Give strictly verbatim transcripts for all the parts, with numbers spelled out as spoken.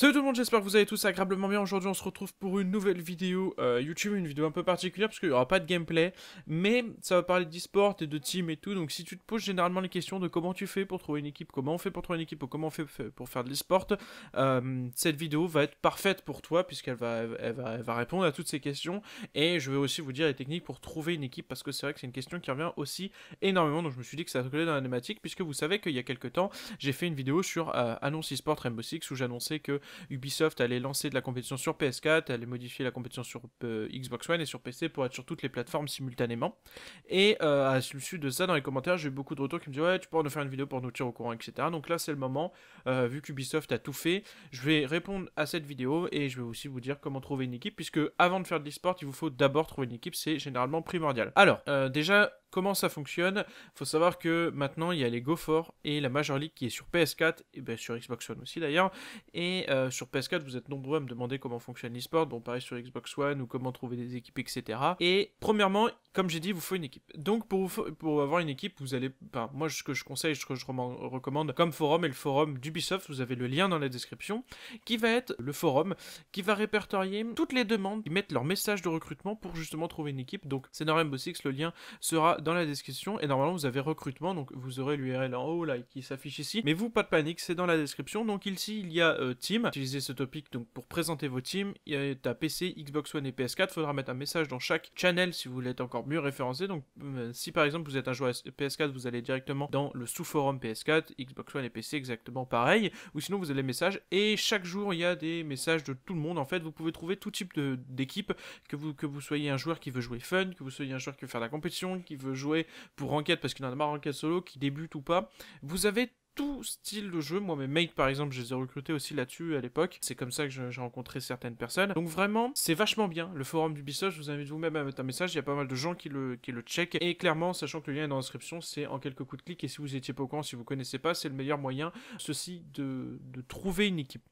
Salut tout le monde, j'espère que vous allez tous agréablement bien. Aujourd'hui on se retrouve pour une nouvelle vidéo euh, YouTube, une vidéo un peu particulière parce qu'il n'y aura pas de gameplay, mais ça va parler d'e-sport et de team et tout. Donc si tu te poses généralement les questions de comment tu fais pour trouver une équipe, comment on fait pour trouver une équipe ou comment on fait pour faire de l'e-sport, euh, cette vidéo va être parfaite pour toi puisqu'elle va, elle va, elle va répondre à toutes ces questions. Et je vais aussi vous dire les techniques pour trouver une équipe parce que c'est vrai que c'est une question qui revient aussi énormément. Donc je me suis dit que ça collait dans la thématique puisque vous savez qu'il y a quelques temps j'ai fait une vidéo sur euh, annonce e-sport Rainbow Six où j'annonçais que Ubisoft allait lancer de la compétition sur P S quatre, allait modifier la compétition sur euh, Xbox One et sur P C pour être sur toutes les plateformes simultanément. Et euh, à l'issue de ça, dans les commentaires, j'ai eu beaucoup de retours qui me disaient « Ouais, tu pourras nous faire une vidéo pour nous tirer au courant, et cetera » Donc là, c'est le moment, euh, vu qu'Ubisoft a tout fait, je vais répondre à cette vidéo et je vais aussi vous dire comment trouver une équipe, puisque avant de faire de l'e-sport, il vous faut d'abord trouver une équipe, c'est généralement primordial. Alors, euh, déjà... Comment ça fonctionne? Il faut savoir que maintenant il y a les Go quatre et la Major League qui est sur P S quatre, et bien sur Xbox One aussi d'ailleurs. Et euh, sur P S quatre, vous êtes nombreux à me demander comment fonctionne l'e-sport, bon pareil sur Xbox One ou comment trouver des équipes, et cetera. Et premièrement, comme j'ai dit, il vous faut une équipe. Donc pour, vous, pour avoir une équipe, vous allez. Ben, moi, ce que je conseille, ce que je recommande comme forum, et le forum d'Ubisoft, vous avez le lien dans la description, qui va être le forum qui va répertorier toutes les demandes, qui mettent leur message de recrutement pour justement trouver une équipe. Donc c'est dans Rainbow Six, le lien sera dans la description et normalement vous avez recrutement, donc vous aurez l'U R L en haut là qui s'affiche ici, mais vous pas de panique, c'est dans la description. Donc ici il y a euh, team, utilisez ce topic donc pour présenter vos teams. Il y a P C, Xbox One et P S quatre, faudra mettre un message dans chaque channel si vous voulez être encore mieux référencé. Donc euh, si par exemple vous êtes un joueur P S quatre, vous allez directement dans le sous-forum P S quatre, Xbox One et P C exactement pareil, ou sinon vous avez les messages et chaque jour il y a des messages de tout le monde. En fait vous pouvez trouver tout type d'équipe, que vous, que vous soyez un joueur qui veut jouer fun, que vous soyez un joueur qui veut faire de la compétition, qui veut jouer pour enquête parce qu'il en a marre enquête solo, qui débute ou pas, vous avez tout style de jeu. Moi mes mates par exemple je les ai recrutés aussi là-dessus à l'époque, c'est comme ça que j'ai rencontré certaines personnes, donc vraiment c'est vachement bien le forum d'Ubisoft. Je vous invite vous-même à mettre un message, il y a pas mal de gens qui le, qui le check, et clairement sachant que le lien est dans la description, c'est en quelques coups de clic, et si vous étiez pas au courant, si vous connaissez pas, c'est le meilleur moyen ceci de, de trouver une équipe.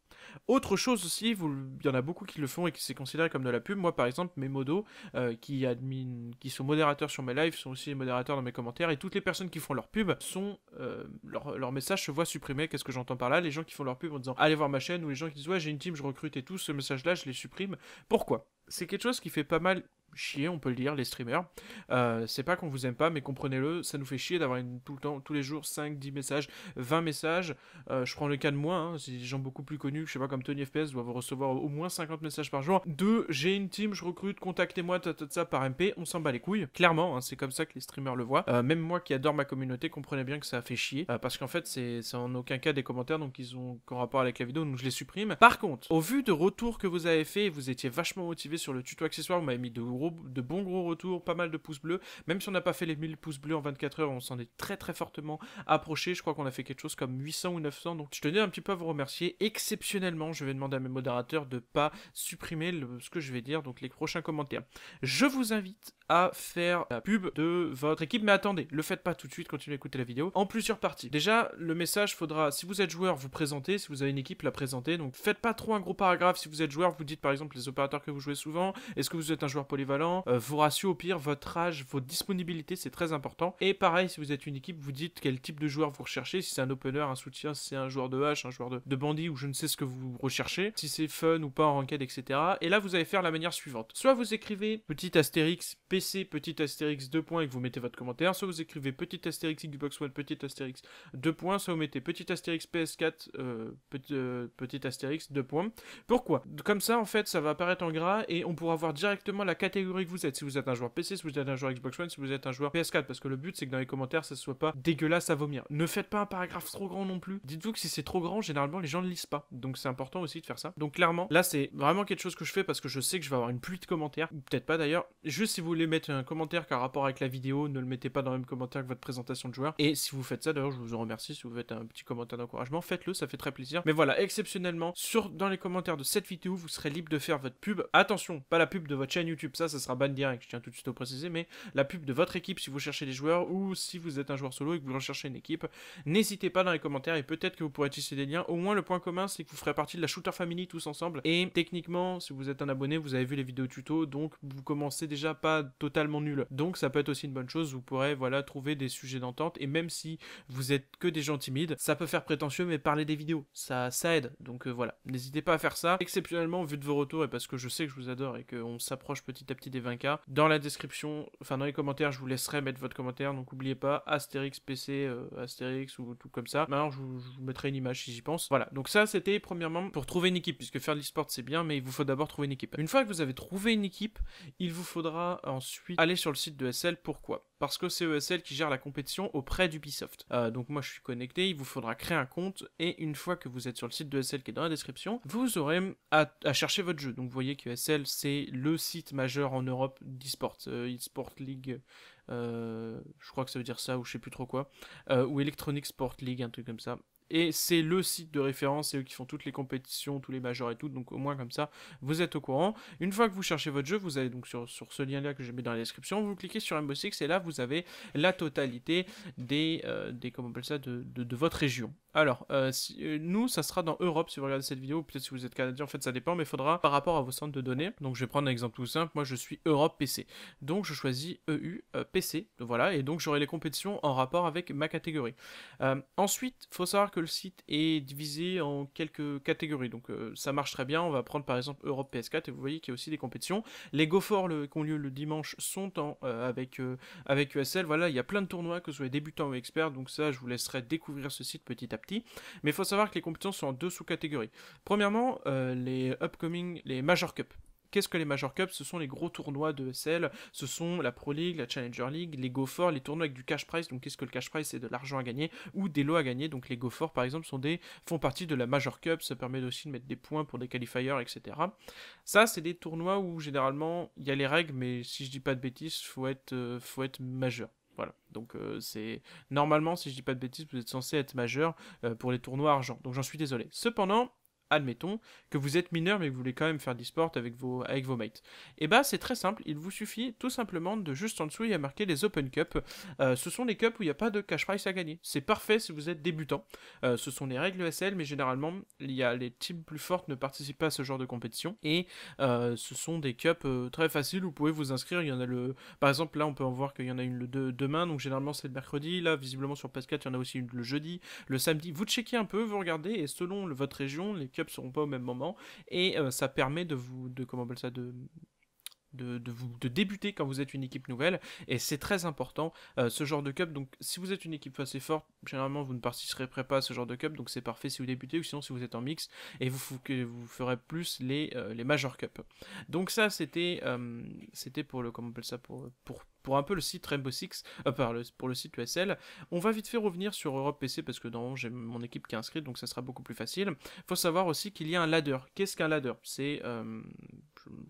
Autre chose aussi, vous, il y en a beaucoup qui le font et qui c'est considéré comme de la pub. Moi par exemple, mes modos euh, qui, admin, qui sont modérateurs sur mes lives sont aussi modérateurs dans mes commentaires, et toutes les personnes qui font leur pub, sont euh, leur, leur message se voit supprimé. Qu'est-ce que j'entends par là? Les gens qui font leur pub en disant allez voir ma chaîne, ou les gens qui disent ouais j'ai une team, je recrute et tout, ce message là je les supprime. Pourquoi? C'est quelque chose qui fait pas mal chier, on peut le dire, les streamers. Euh, c'est pas qu'on vous aime pas, mais comprenez-le, ça nous fait chier d'avoir tout le temps, tous les jours, cinq, dix messages, vingt messages. Euh, je prends le cas de moi, hein, c'est des gens beaucoup plus connus, je sais pas, comme Tony F P S, doivent recevoir au moins cinquante messages par jour. deux, j'ai une team, je recrute, contactez-moi, ça par M P, on s'en bat les couilles. Clairement, hein, c'est comme ça que les streamers le voient. Euh, même moi qui adore ma communauté, comprenez bien que ça a fait chier, euh, parce qu'en fait, c'est en aucun cas des commentaires, donc ils ont qu'en rapport avec la vidéo, donc je les supprime. Par contre, au vu de retours que vous avez fait, vous étiez vachement motivé sur le tuto accessoire, vous m'avez mis de de bons gros retours, pas mal de pouces bleus, même si on n'a pas fait les mille pouces bleus en vingt-quatre heures, on s'en est très très fortement approché, je crois qu'on a fait quelque chose comme huit cents ou neuf cents, donc je tenais un petit peu à vous remercier. Exceptionnellement, je vais demander à mes modérateurs de pas supprimer le, ce que je vais dire, donc les prochains commentaires. Je vous invite à faire la pub de votre équipe, mais attendez, le faites pas tout de suite, continuez à écouter la vidéo, en plusieurs parties. Déjà, le message faudra, si vous êtes joueur, vous présenter, si vous avez une équipe, la présenter, donc faites pas trop un gros paragraphe. Si vous êtes joueur, vous dites par exemple les opérateurs que vous jouez souvent, est-ce que vous êtes un joueur polyvalent, euh, vos ratios au pire, votre âge, vos disponibilités, c'est très important. Et pareil, si vous êtes une équipe, vous dites quel type de joueur vous recherchez, si c'est un opener, un soutien, si c'est un joueur de hache, un joueur de, de bandit, ou je ne sais ce que vous recherchez, si c'est fun ou pas en ranked, et cetera. Et là, vous allez faire la manière suivante. Soit vous écrivez petit astérix P C, petit astérix deux points et que vous mettez votre commentaire, soit vous écrivez petit astérix Xbox One, petit astérix deux points, soit vous mettez petit astérix P S quatre, euh, petit, euh, petit astérix deux points. Pourquoi? Comme ça, en fait, ça va apparaître en gras et on pourra voir directement la catégorie que vous êtes, si vous êtes un joueur P C, si vous êtes un joueur Xbox One, si vous êtes un joueur P S quatre, parce que le but c'est que dans les commentaires ça soit pas dégueulasse à vomir. Ne faites pas un paragraphe trop grand non plus, dites-vous que si c'est trop grand, généralement les gens ne lisent pas, donc c'est important aussi de faire ça. Donc clairement, là c'est vraiment quelque chose que je fais parce que je sais que je vais avoir une pluie de commentaires, ou peut-être pas d'ailleurs. Juste si vous voulez mettre un commentaire qui a rapport avec la vidéo, ne le mettez pas dans le même commentaire que votre présentation de joueur, et si vous faites ça, d'ailleurs je vous en remercie, si vous faites un petit commentaire d'encouragement, faites-le, ça fait très plaisir. Mais voilà, exceptionnellement, sur, dans les commentaires de cette vidéo, vous serez libre de faire votre pub, attention, pas la pub de votre chaîne YouTube, ça, ça sera ban direct, je tiens tout de suite à préciser, mais la pub de votre équipe si vous cherchez des joueurs, ou si vous êtes un joueur solo et que vous recherchez une équipe, n'hésitez pas dans les commentaires et peut-être que vous pourrez tisser des liens. Au moins le point commun c'est que vous ferez partie de la shooter family tous ensemble, et techniquement si vous êtes un abonné, vous avez vu les vidéos tuto, donc vous commencez déjà pas totalement nul. Donc ça peut être aussi une bonne chose, vous pourrez voilà trouver des sujets d'entente, et même si vous êtes que des gens timides, ça peut faire prétentieux, mais parler des vidéos, ça, ça aide. Donc euh, voilà, n'hésitez pas à faire ça. Exceptionnellement, vu de vos retours, et parce que je sais que je vous adore et qu'on s'approche petit à petit des vingt K, dans la description, enfin dans les commentaires, je vous laisserai mettre votre commentaire, donc n'oubliez pas, Astérix P C, euh, Astérix ou tout comme ça. Maintenant, je vous, je vous mettrai une image si j'y pense. Voilà, donc ça c'était premièrement pour trouver une équipe, puisque faire de l'e-sport c'est bien, mais il vous faut d'abord trouver une équipe. Une fois que vous avez trouvé une équipe, il vous faudra ensuite aller sur le site de E S L. Pourquoi ? Parce que c'est E S L qui gère la compétition auprès d'Ubisoft. Euh, donc moi je suis connecté, il vous faudra créer un compte, et une fois que vous êtes sur le site de E S L qui est dans la description, vous aurez à, à chercher votre jeu. Donc vous voyez que E S L c'est le site majeur en Europe d'e-sport, euh, e-sport League, euh, je crois que ça veut dire ça, ou je sais plus trop quoi, euh, ou Electronic Sport League, un truc comme ça. Et c'est le site de référence, c'est eux qui font toutes les compétitions, tous les majors et tout, donc au moins comme ça, vous êtes au courant. Une fois que vous cherchez votre jeu, vous allez donc sur, sur ce lien-là que j'ai mis dans la description, vous cliquez sur Rainbow Six, et là vous avez la totalité des, euh, des comment on appelle ça, de, de, de votre région. Alors, euh, si, euh, nous, ça sera dans Europe, si vous regardez cette vidéo, peut-être si vous êtes Canadien, en fait ça dépend, mais il faudra par rapport à vos centres de données. Donc je vais prendre un exemple tout simple, moi je suis Europe P C, donc je choisis E U euh, P C, voilà, et donc j'aurai les compétitions en rapport avec ma catégorie. Euh, ensuite, il faut savoir que le site est divisé en quelques catégories, donc euh, ça marche très bien. On va prendre par exemple Europe P S quatre, et vous voyez qu'il y a aussi des compétitions. Les Go quatre qui ont lieu le dimanche sont en, euh, avec, euh, avec E S L, voilà, il y a plein de tournois, que ce soit débutant ou expert, donc ça je vous laisserai découvrir ce site petit à petit. Mais il faut savoir que les compétitions sont en deux sous-catégories. Premièrement, euh, les upcoming, les Major Cup. Qu'est-ce que les Major Cup? Ce sont les gros tournois de E S L, ce sont la Pro League, la Challenger League, les Go quatre, les tournois avec du cash prize. Donc qu'est-ce que le cash prize? C'est de l'argent à gagner ou des lots à gagner. Donc les Go quatre par exemple sont des, font partie de la Major Cup, ça permet aussi de mettre des points pour des qualifiers, et cetera. Ça c'est des tournois où généralement il y a les règles, mais si je dis pas de bêtises, faut être, euh, faut être majeur. Voilà, donc euh, c'est normalement, si je dis pas de bêtises, vous êtes censé être majeur euh, pour les tournois argent. Donc j'en suis désolé. Cependant, admettons que vous êtes mineur mais que vous voulez quand même faire d'e-sport avec vos, avec vos mates. Et bah c'est très simple, il vous suffit tout simplement de juste en dessous, il y a marqué les Open Cup. Euh, ce sont les cups où il n'y a pas de cash prize à gagner. C'est parfait si vous êtes débutant. Euh, ce sont les règles E S L, mais généralement il y a les teams plus fortes ne participent pas à ce genre de compétition. Et euh, ce sont des cups euh, très faciles, vous pouvez vous inscrire. Il y en a le, par exemple là on peut en voir qu'il y en a une le deux, demain, donc généralement c'est le mercredi. Là visiblement sur P S quatre il y en a aussi une le jeudi, le samedi. Vous checkez un peu, vous regardez, et selon le, votre région, les cups seront pas au même moment, et euh, ça permet de vous, de comment on appelle ça, de De, de, vous, de débuter quand vous êtes une équipe nouvelle, et c'est très important euh, ce genre de cup. Donc si vous êtes une équipe assez forte, généralement vous ne participerez pas à ce genre de cup, donc c'est parfait si vous débutez, ou sinon si vous êtes en mix et vous, vous ferez plus les, euh, les Major Cup. Donc ça c'était euh, c'était pour le, comment on appelle ça, pour, pour, pour un peu le site Rainbow Six, euh, par le, pour le site E S L. On va vite fait revenir sur Europe P C parce que dans j'ai mon équipe qui est inscrite, donc ça sera beaucoup plus facile. Faut savoir aussi qu'il y a un ladder. Qu'est-ce qu'un ladder? C'est euh,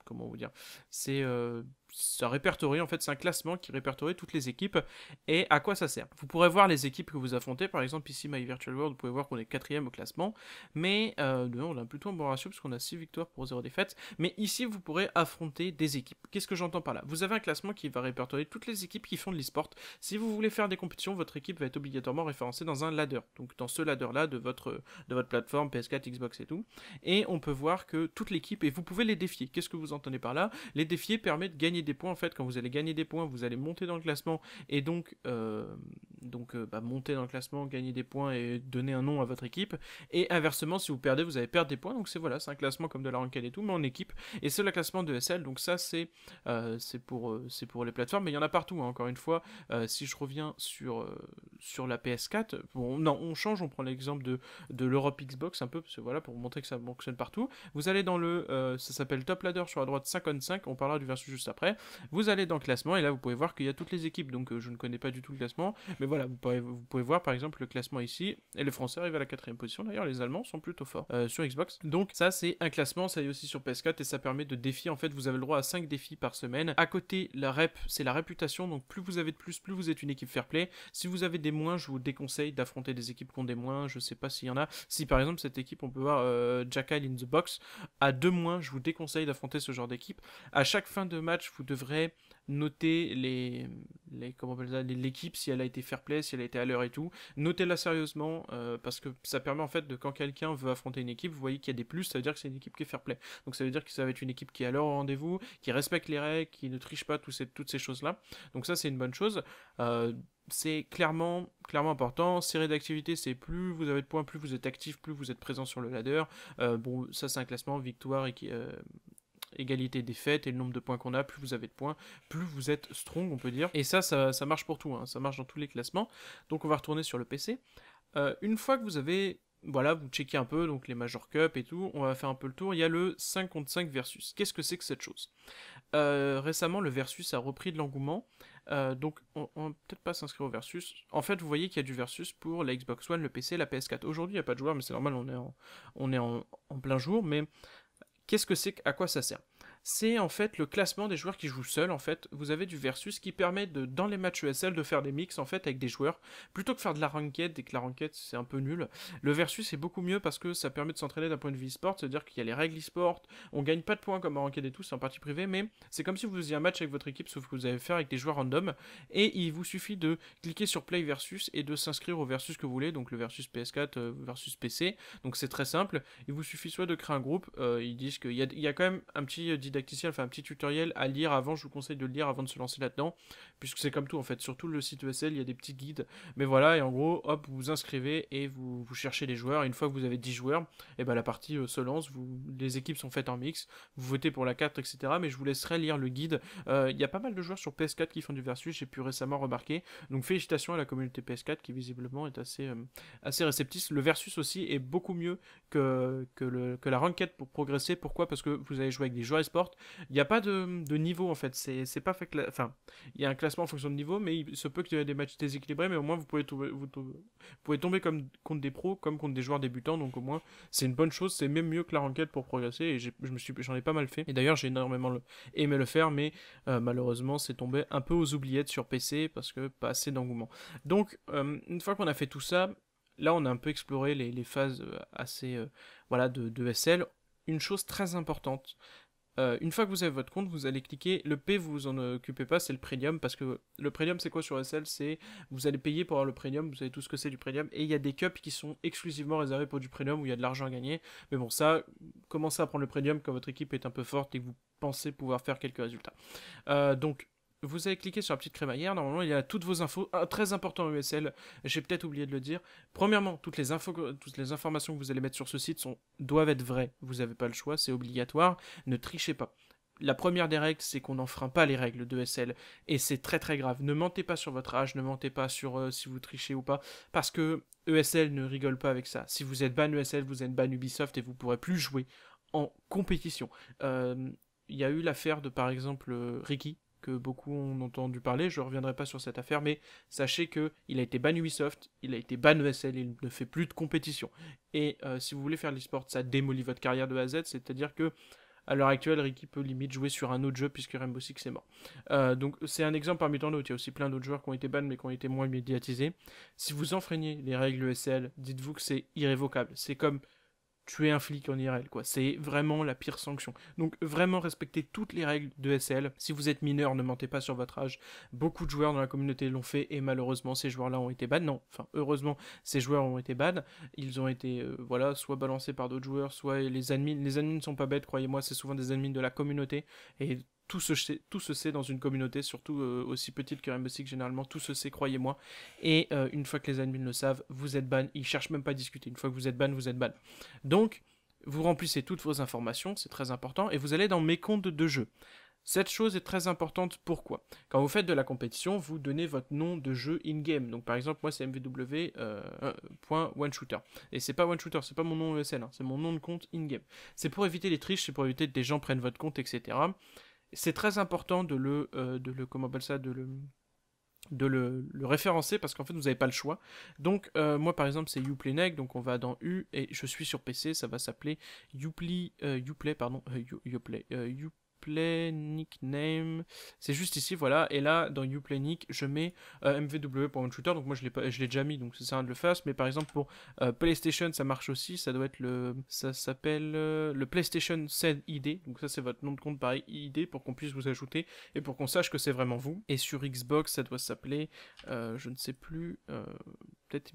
comment vous dire, c'est euh, ça répertorie en fait, c'est un classement qui répertorie toutes les équipes. Et à quoi ça sert? Vous pourrez voir les équipes que vous affrontez, par exemple ici My Virtual World, vous pouvez voir qu'on est quatrième au classement, mais euh, on a plutôt un bon ratio parce qu'on a six victoires pour zéro défaite, mais ici vous pourrez affronter des équipes. Qu'est-ce que j'entends par là? Vous avez un classement qui va répertorier toutes les équipes qui font de l'e-sport. Si vous voulez faire des compétitions, votre équipe va être obligatoirement référencée dans un ladder, donc dans ce ladder là de votre, de votre plateforme P S quatre, Xbox et tout, et on peut voir que toute l'équipe, et vous pouvez les défier. Qu'est-ce que vous entendez par là? Les défier permettent de gagner des points. En fait, quand vous allez gagner des points, vous allez monter dans le classement, et donc euh, donc euh, bah, monter dans le classement, gagner des points et donner un nom à votre équipe. Et inversement, si vous perdez, vous allez perdre des points. Donc c'est voilà, c'est un classement comme de la ranked et tout, mais en équipe, et c'est le classement de E S L. Donc ça c'est euh, c'est pour euh, c'est pour les plateformes, mais il y en a partout, hein. Encore une fois, euh, si je reviens sur euh, sur la P S quatre, bon non, on change, on prend l'exemple de de l'Europe Xbox un peu, parce que voilà, pour vous montrer que ça fonctionne partout. Vous allez dans le euh, ça s'appelle Top Ladder sur la droite cinquante-cinq, on parlera du versus juste après. Vous allez dans le classement, et là vous pouvez voir qu'il y a toutes les équipes. Donc euh, je ne connais pas du tout le classement, mais voilà, vous pouvez, vous pouvez voir par exemple le classement ici, et les Français arrivent à la quatrième position. D'ailleurs les Allemands sont plutôt forts euh, sur Xbox. Donc ça c'est un classement, ça y est aussi sur P S quatre, et ça permet de défier. En fait vous avez le droit à cinq défis par semaine. À côté, la rep, c'est la réputation, donc plus vous avez de plus, plus vous êtes une équipe fair play. Si vous avez des moins, je vous déconseille d'affronter des équipes qui ont des moins. Je sais pas s'il y en a. Si par exemple cette équipe, on peut voir euh, Jackal in the Box à deux moins, je vous déconseille d'affronter ce genre d'équipe. À chaque fin de match, vous devrez noter les les, comment on appelle ça, l'équipe, si elle a été fair play, si elle a été à l'heure et tout. Notez-la sérieusement, euh, parce que ça permet en fait de, quand quelqu'un veut affronter une équipe, vous voyez qu'il y a des plus, ça veut dire que c'est une équipe qui est fair play. Donc ça veut dire que ça va être une équipe qui est à l'heure au rendez-vous, qui respecte les règles, qui ne triche pas tout ces, toutes ces choses-là. Donc ça, c'est une bonne chose. Euh, c'est clairement, clairement important. Série d'activités, c'est plus vous avez de points, plus vous êtes actif, plus vous êtes présent sur le ladder. Euh, bon, ça c'est un classement victoire et qui... Euh égalité défaite, et le nombre de points qu'on a, plus vous avez de points, plus vous êtes strong, on peut dire. Et ça, ça, ça marche pour tout, hein. Ça marche dans tous les classements. Donc on va retourner sur le P C. Euh, une fois que vous avez, voilà, vous checkez un peu, donc les Major Cup et tout, on va faire un peu le tour. Il y a le cinq contre cinq versus. Qu'est-ce que c'est que cette chose? euh, Récemment, le versus a repris de l'engouement. Euh, donc on, on va peut-être pas s'inscrire au versus. En fait, vous voyez qu'il y a du versus pour la Xbox One, le P C, la P S quatre. Aujourd'hui, il n'y a pas de joueurs, mais c'est normal, on est en, on est en, en plein jour, mais... Qu'est-ce que c'est, à quoi ça sert? C'est en fait le classement des joueurs qui jouent seuls. En fait, vous avez du versus qui permet de, dans les matchs E S L, de faire des mix en fait avec des joueurs plutôt que faire de la ranked, et que la ranked c'est un peu nul. Le versus est beaucoup mieux parce que ça permet de s'entraîner d'un point de vue e-sport, c'est-à-dire qu'il y a les règles e-sport, on gagne pas de points comme en ranked et tout, c'est en partie privé, mais c'est comme si vous faisiez un match avec votre équipe, sauf que vous allez faire avec des joueurs random, et il vous suffit de cliquer sur play versus et de s'inscrire au versus que vous voulez, donc le versus P S quatre, euh, versus P C. Donc c'est très simple, il vous suffit soit de créer un groupe, euh, ils disent qu'il y a, il y a quand même un petit didacticien, enfin un petit tutoriel à lire avant, je vous conseille de le lire avant de se lancer là-dedans, puisque c'est comme tout en fait, sur tout le site E S L, il y a des petits guides, mais voilà, et en gros, hop, vous vous inscrivez et vous, vous cherchez les joueurs, et une fois que vous avez dix joueurs, et ben la partie euh, se lance, vous, les équipes sont faites en mix, vous votez pour la carte, et cetera, mais je vous laisserai lire le guide. Euh, il y a pas mal de joueurs sur P S quatre qui font du versus, j'ai pu récemment remarquer, donc félicitations à la communauté P S quatre qui visiblement est assez, euh, assez réceptive. Le versus aussi est beaucoup mieux que, que, le, que la ranked pour progresser. Pourquoi? Parce que vous allez jouer avec des joueurs e-sport. Il n'y a pas de, de niveau en fait, c'est pas fait que la... enfin, il y a un classement en fonction de niveau, mais il se peut qu'il y ait des matchs déséquilibrés, mais au moins vous pouvez tomber, vous, vous pouvez tomber comme contre des pros, comme contre des joueurs débutants, donc au moins c'est une bonne chose, c'est même mieux que la ranked pour progresser, et j'en je me suis, j'en ai pas mal fait, et d'ailleurs j'ai énormément le, aimé le faire, mais euh, malheureusement c'est tombé un peu aux oubliettes sur P C, parce que pas assez d'engouement. Donc euh, une fois qu'on a fait tout ça, là on a un peu exploré les, les phases assez euh, voilà, de, de E S L. Une chose très importante, Euh, une fois que vous avez votre compte, vous allez cliquer, le P, vous vous en occupez pas, c'est le premium, parce que le premium c'est quoi sur E S L? C'est, vous allez payer pour avoir le premium, vous savez tout ce que c'est du premium, et il y a des cups qui sont exclusivement réservés pour du premium, où il y a de l'argent à gagner, mais bon ça, commencez à prendre le premium quand votre équipe est un peu forte et que vous pensez pouvoir faire quelques résultats. Euh, donc, vous allez cliquer sur la petite crémaillère, normalement il y a toutes vos infos, ah, très important E S L, j'ai peut-être oublié de le dire. Premièrement, toutes les, infos, toutes les informations que vous allez mettre sur ce site sont, doivent être vraies, vous n'avez pas le choix, c'est obligatoire, ne trichez pas. La première des règles, c'est qu'on n'enfreint pas les règles de E S L, et c'est très très grave. Ne mentez pas sur votre âge, ne mentez pas sur euh, si vous trichez ou pas, parce que E S L ne rigole pas avec ça. Si vous êtes ban E S L, vous êtes ban Ubisoft et vous ne pourrez plus jouer en compétition. Euh, il y a eu l'affaire de par exemple euh, Ricky, que beaucoup ont entendu parler, je ne reviendrai pas sur cette affaire, mais sachez que il a été ban Ubisoft, il a été ban E S L, il ne fait plus de compétition. Et euh, si vous voulez faire de l'e-sport, ça démolit votre carrière de A à Z, c'est-à-dire que à l'heure actuelle, Ricky peut limite jouer sur un autre jeu puisque Rainbow Six est mort. Euh, donc c'est un exemple parmi tant d'autres, il y a aussi plein d'autres joueurs qui ont été ban mais qui ont été moins médiatisés. Si vous enfreignez les règles E S L, dites-vous que c'est irrévocable, c'est comme... tuer un flic en I R L, quoi. C'est vraiment la pire sanction. Donc, vraiment respectez toutes les règles de E S L. Si vous êtes mineur, ne mentez pas sur votre âge. Beaucoup de joueurs dans la communauté l'ont fait, et malheureusement, ces joueurs-là ont été ban. Non, enfin, heureusement, ces joueurs ont été ban. Ils ont été, euh, voilà, soit balancés par d'autres joueurs, soit les admins. Les admins ne sont pas bêtes, croyez-moi, c'est souvent des admins de la communauté, et... Tout se, sait, tout se sait dans une communauté, surtout euh, aussi petite que Rainbow Six, généralement, tout se sait, croyez-moi. Et euh, une fois que les admins le savent, vous êtes ban, ils cherchent même pas à discuter. Une fois que vous êtes ban, vous êtes ban. Donc, vous remplissez toutes vos informations, c'est très important, et vous allez dans mes comptes de jeu. Cette chose est très importante, pourquoi? Quand vous faites de la compétition, vous donnez votre nom de jeu in-game. Donc par exemple, moi c'est M V W point one shooter. Euh, et c'est pas one shooter, c'est pas mon nom E S L, hein, c'est mon nom de compte in-game. C'est pour éviter les triches, c'est pour éviter que des gens prennent votre compte, et cetera. C'est très important de le, euh, de le, comment on appelle ça, de le, de le, le référencer parce qu'en fait vous n'avez pas le choix. Donc euh, moi par exemple c'est YouPlayNeg, donc on va dans U et je suis sur P C, ça va s'appeler YouPlay, euh, YouPlay pardon, euh, YouPlay, euh, YouPlay. Uplay, nickname, c'est juste ici, voilà. Et là, dans Uplay Nick, je mets euh, M V W pour mon shooter. Donc moi, je l'ai déjà mis, donc c'est ça de le faire. Mais par exemple, pour euh, PlayStation, ça marche aussi. Ça doit être le, ça s'appelle euh, le PlayStation sept I D. Donc ça, c'est votre nom de compte pareil, I D, pour qu'on puisse vous ajouter et pour qu'on sache que c'est vraiment vous. Et sur Xbox, ça doit s'appeler, euh, je ne sais plus, euh, peut-être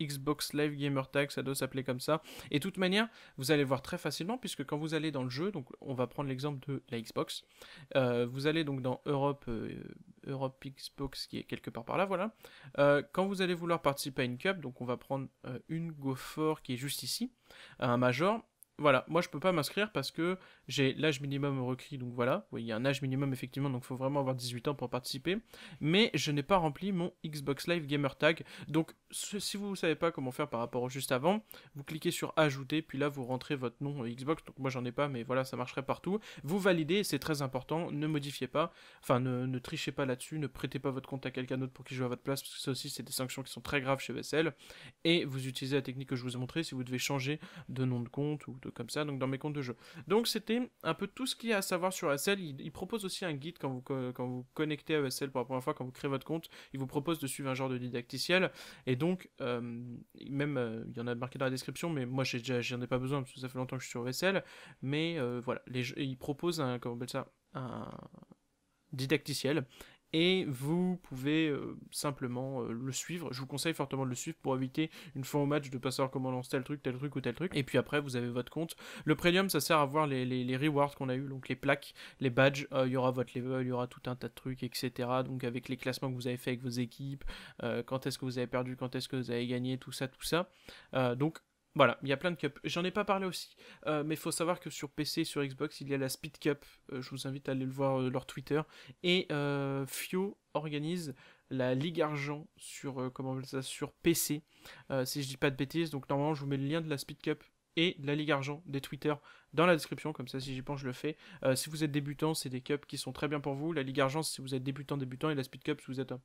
Xbox Live Gamer Tag, ça doit s'appeler comme ça. Et de toute manière, vous allez voir très facilement, puisque quand vous allez dans le jeu, donc on va prendre l'exemple de la Xbox, euh, vous allez donc dans Europe, euh, Europe Xbox, qui est quelque part par là, voilà. Euh, quand vous allez vouloir participer à une cup, donc on va prendre euh, une Go quatre qui est juste ici, un Major. Voilà, moi je peux pas m'inscrire parce que j'ai l'âge minimum requis, donc voilà, oui, il y a un âge minimum effectivement, donc il faut vraiment avoir dix-huit ans pour participer, mais je n'ai pas rempli mon Xbox Live Gamer Tag, donc ce, si vous ne savez pas comment faire par rapport au juste avant, vous cliquez sur Ajouter, puis là vous rentrez votre nom Xbox, donc moi j'en ai pas, mais voilà, ça marcherait partout, vous validez, c'est très important, ne modifiez pas, enfin ne, ne trichez pas là-dessus, ne prêtez pas votre compte à quelqu'un d'autre pour qu'il joue à votre place, parce que ça aussi c'est des sanctions qui sont très graves chez E S L, et vous utilisez la technique que je vous ai montrée si vous devez changer de nom de compte, ou comme ça, donc dans mes comptes de jeu. Donc c'était un peu tout ce qu'il y a à savoir sur E S L. Il, il propose aussi un guide quand vous, quand vous connectez à E S L pour la première fois, quand vous créez votre compte, il vous propose de suivre un genre de didacticiel. Et donc, euh, même, euh, il y en a marqué dans la description, mais moi j'ai déjà, j'en ai pas besoin parce que ça fait longtemps que je suis sur E S L. Mais euh, voilà, les jeux, il propose un, comment on appelle ça, un didacticiel. Et vous pouvez euh, simplement euh, le suivre. Je vous conseille fortement de le suivre pour éviter, une fois au match, de ne pas savoir comment lancer tel truc, tel truc ou tel truc. Et puis après, vous avez votre compte. Le Premium, ça sert à voir les, les, les rewards qu'on a eu, donc les plaques, les badges. Il euh, y aura votre level, il y aura tout un tas de trucs, et cetera. Donc avec les classements que vous avez fait avec vos équipes, euh, quand est-ce que vous avez perdu, quand est-ce que vous avez gagné, tout ça, tout ça. Euh, donc... Voilà, il y a plein de cups. J'en ai pas parlé aussi, euh, mais il faut savoir que sur P C, sur Xbox, il y a la Speed Cup. Euh, je vous invite à aller le voir, euh, leur Twitter. Et euh, Fio organise la Ligue Argent sur, euh, comment on appelle ça, sur P C, euh, si je dis pas de bêtises. Donc normalement, je vous mets le lien de la Speed Cup et de la Ligue Argent des Twitter dans la description, comme ça si j'y pense je le fais. Euh, si vous êtes débutant, c'est des cups qui sont très bien pour vous. La Ligue Argent, si vous êtes débutant, débutant, et la Speed Cup, si vous êtes un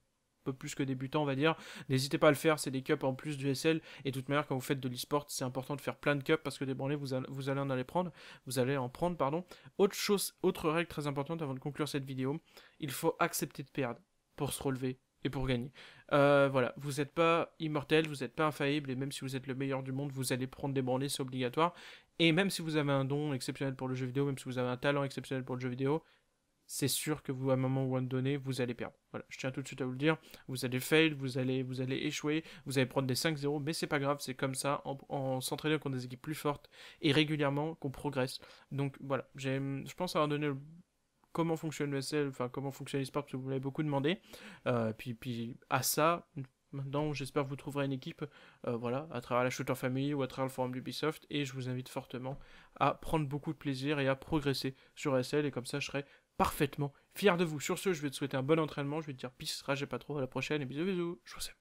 peu plus que débutant, on va dire. N'hésitez pas à le faire, c'est des cups en plus du S L, et de toute manière, quand vous faites de l'e-sport, c'est important de faire plein de cups, parce que des branlés, vous, vous allez en aller prendre, vous allez en prendre, pardon. Autre chose, autre règle très importante avant de conclure cette vidéo, il faut accepter de perdre pour se relever et pour gagner. Euh, voilà, vous n'êtes pas immortel, vous n'êtes pas infaillible, et même si vous êtes le meilleur du monde, vous allez prendre des branlés, c'est obligatoire, et même si vous avez un don exceptionnel pour le jeu vidéo, même si vous avez un talent exceptionnel pour le jeu vidéo, c'est sûr que vous, à un moment ou à un donné, vous allez perdre. Voilà, je tiens tout de suite à vous le dire. Vous allez fail, vous allez, vous allez échouer, vous allez prendre des cinq zéro, mais c'est pas grave, c'est comme ça, en, en s'entraînant contre des équipes plus fortes et régulièrement qu'on progresse. Donc voilà, je pense avoir donné le, comment fonctionne le S L, enfin comment fonctionne l'e-sport, parce que vous m'avez beaucoup demandé. Euh, puis, puis à ça, maintenant j'espère que vous trouverez une équipe euh, voilà, à travers la Shooter Family ou à travers le forum d'Ubisoft, et je vous invite fortement à prendre beaucoup de plaisir et à progresser sur E S L, et comme ça je serai parfaitement fier de vous. Sur ce, je vais te souhaiter un bon entraînement, je vais te dire peace, ragez pas trop, à la prochaine, et bisous bisous, je vous aime.